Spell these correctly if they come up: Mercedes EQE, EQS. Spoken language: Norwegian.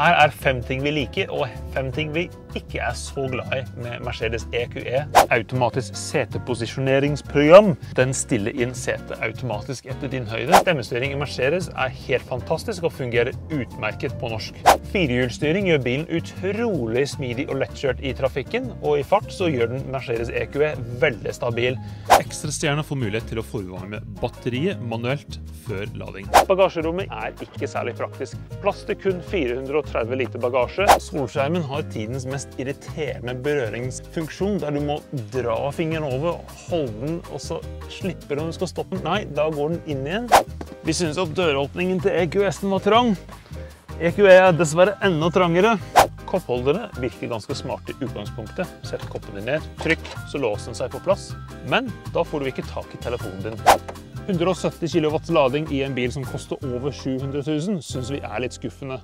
her er 5 ting vi liker og 5 ting vi ikke er så glad i med Mercedes EQE. Automatisk seteposisjoneringsprogram. Den stiller inn setet automatisk etter din høyde. Stemmestyring i Mercedes er helt fantastisk og fungerer utmerket på norsk. Firehjulsstyring gjør bilen utrolig smidig og lettkjørt i trafikken, og i fart så gjør den Mercedes EQE veldig stabil. Ekstra stjerner får mulighet til å forvarme batteriet manuelt før lading. Bagasjerommet er ikke særlig praktisk. Plass til kun 430 liter bagasje. Solskjermen har tidens mest irriterende berøringsfunksjon, der du må dra fingeren over og holde den, og så slipper du om du skal stoppe den. Nei, da går den inn igjen. Vi synes at døråpningen til EQS-en var trang. EQE er dessverre enda trangere. Koppholdere virker ganske smarte i utgangspunktet. Sett koppen din ned, trykk, så låser den seg på plass. Men da får du ikke tak i telefonen din. 170 kW lading i en bil som koster over 700 000, synes vi er litt skuffende.